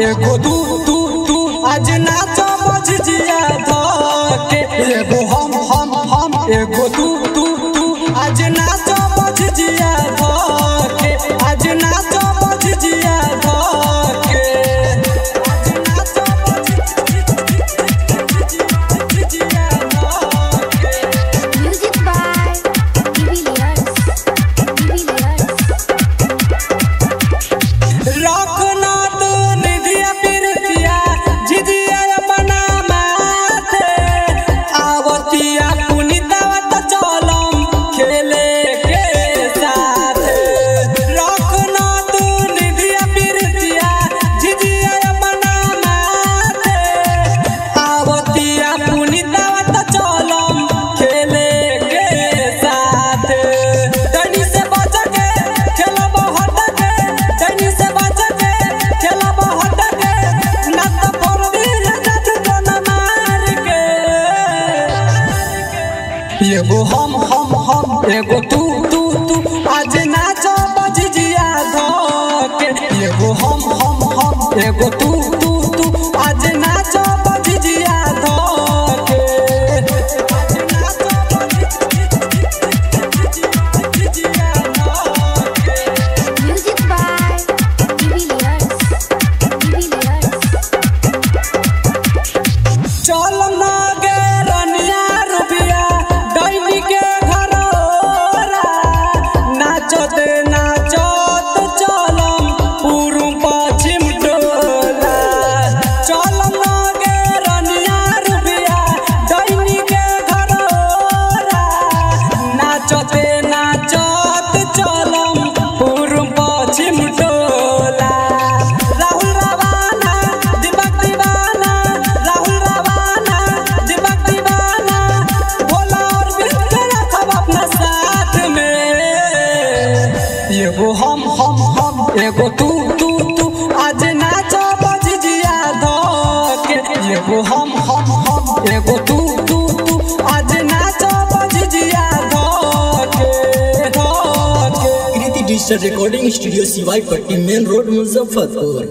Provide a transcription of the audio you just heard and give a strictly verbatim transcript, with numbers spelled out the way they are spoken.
एगो तू तू तू आज नाचम झिझिया धके एगो हम हम हम एगो तू तू तू आज नाचम झिझिया धके आज नाचम झिझिया धके आज नाचम झिझिया धके म्यूजिक बाय डिविलियर्स रॉक एगो हम हम हम एगो तू तू तू आज नाचम झिझिया धके एगो हम हम हम एगो तू तू तू आज नाचम झिझिया धके आज नाचम झिझिया धके म्यूजिक बाय डिविलियर्स डिविलियर्स चल ना एगो हम हम हम एगो तू तू तू आज नाचम झिझिया धके एगो हम हम हम एगो तू तू तू आज नाचम झिझिया धके धके Kriti digital recording studio C Y पट्टी मेन रोड मुजफ्फरपुर।